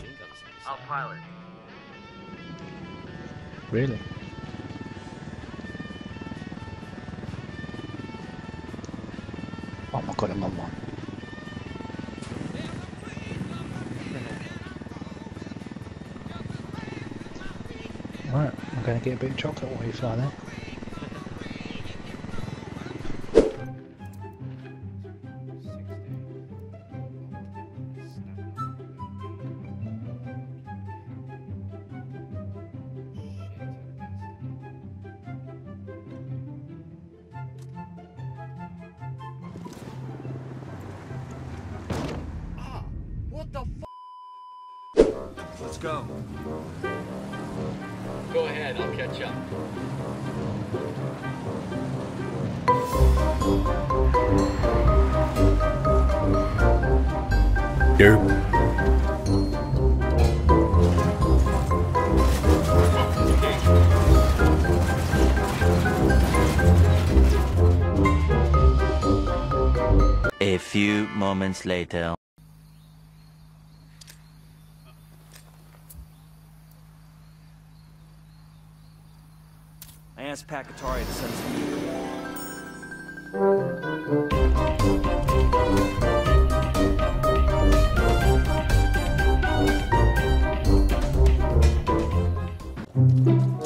think I'm suicide. I'll pilot. Really? Oh my god, I'm on one. Right, I'm going to get a bit of chocolate while you fly there. Let's go. Go ahead, I'll catch up. Derp. A few moments later. I asked Pat Katari to send some right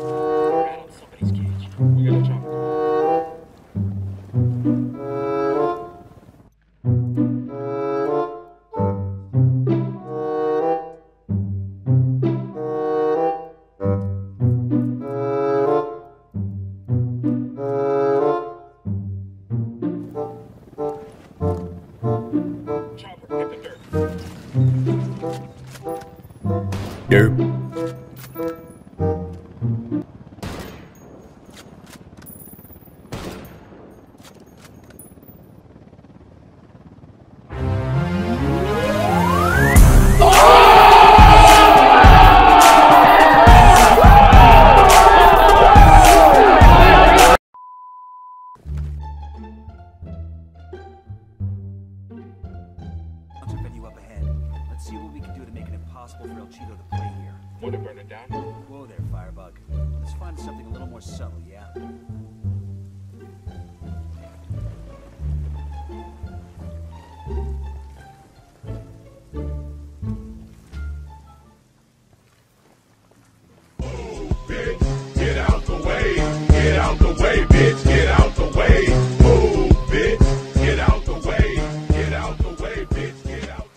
on somebody's cage. We gotta jump. Derp. Let's see what we can do to make an impossible for El Cheeto to play here. Want to burn it down? Whoa there, Firebug. Let's find something a little more subtle, yeah? Oh, bitch, get out the way. Get out the way, bitch, get out the way. Oh, bitch, get out the way. Get out the way, bitch, get out.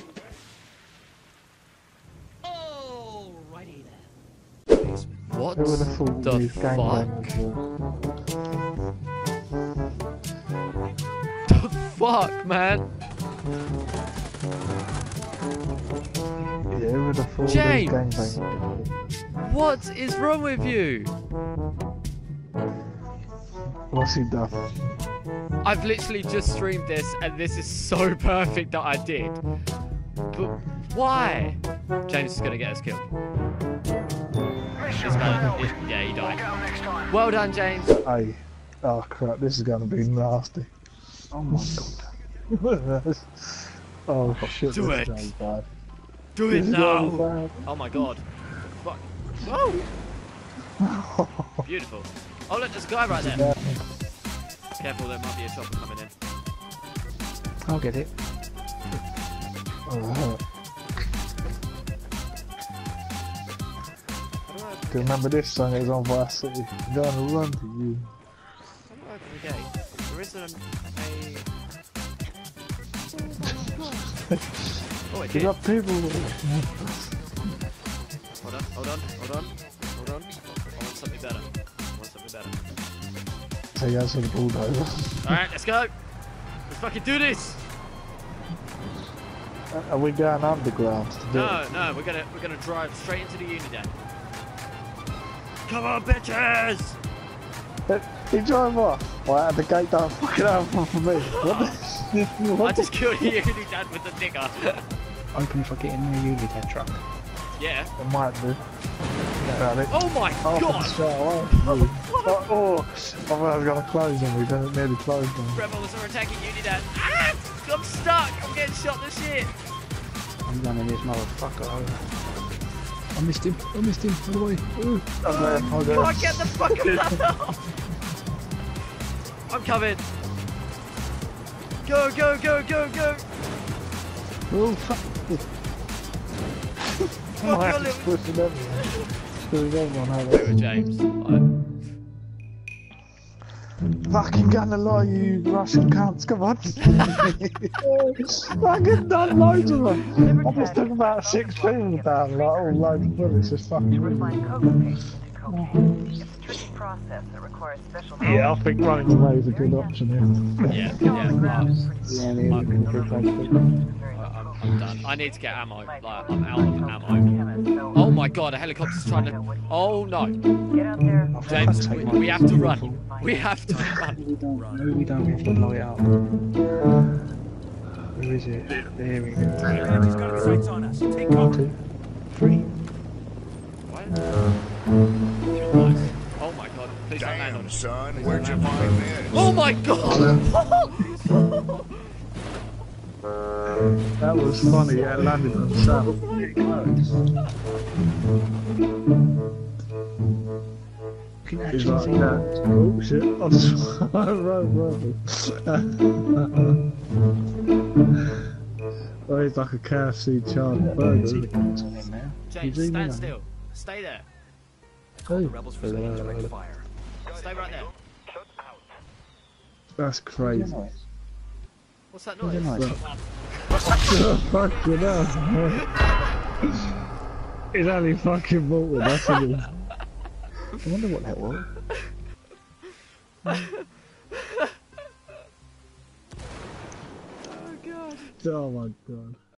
What the fuck? The fuck, man? James! What is wrong with you? What's he done? I've literally just streamed this and this is so perfect that I did. But why? James is gonna get us killed. Yeah, he died. Well done, James. Hey. Oh crap, this is gonna be nasty. Oh my god. Oh shit. Do it. Do it now. Oh my god. Fuck. Whoa. Beautiful. Oh look, there's a guy right there. Careful, there might be a chopper coming in. I'll get it. Oh. Remember this song is on Varsity. I'm gonna run to you. I'm not open the gate. There isn't a... Oh, it did. You got people. Hold on, hold on, hold on, hold on. I want something better. I want something better. Take out some bulldozer. Alright, let's go. Let's fucking do this. Are we going underground to do it? No, we're gonna drive straight into the Unidad. Come on, bitches! He drove off. Well, the gate don't fucking open for me. What I just killed the Unidad with the digger. Open for getting the Unidad truck. Yeah. It might be. Yeah. Oh my god! I've got to close them. We don't nearly close them. Rebels are attacking Unidad. Ah! I'm stuck! I'm getting shot to shit! I'm running this motherfucker over. I missed him. I missed him. Run away. Oh, oh I get the fuck out. I'm coming. Go, go, go, go, go. Oh, fuck. I'm going to push it up. Do it, James. Fucking gonna lie, you Russian cunts, come on. Fucking done loads of them. I must have about 6 people down, like all loads of bullets, just fucking. Yeah, I think running away is a good option here. Yeah, yeah, I'm done. I need to get ammo, like, I'm out of ammo. Oh my god, a helicopter's trying to... Oh no. James, we have to run. We have to run. No, we don't. We have to light up. Where is it? There we go. 1, 2, 3. What? Oh my god, please don't land on it. Son, where'd you find this? Oh my god! That was funny, yeah, landed on Sam. Can you actually see that? Oh shit, I swear, right. Oh, he's like a KFC charred burger. James, stand still. Stay there. Call the rebels for direct fire. Stay right there. That's crazy. What's that noise? Fuck you now. It's only fucking Morton, that's what it is. I wonder what that was. Oh god. Oh my god.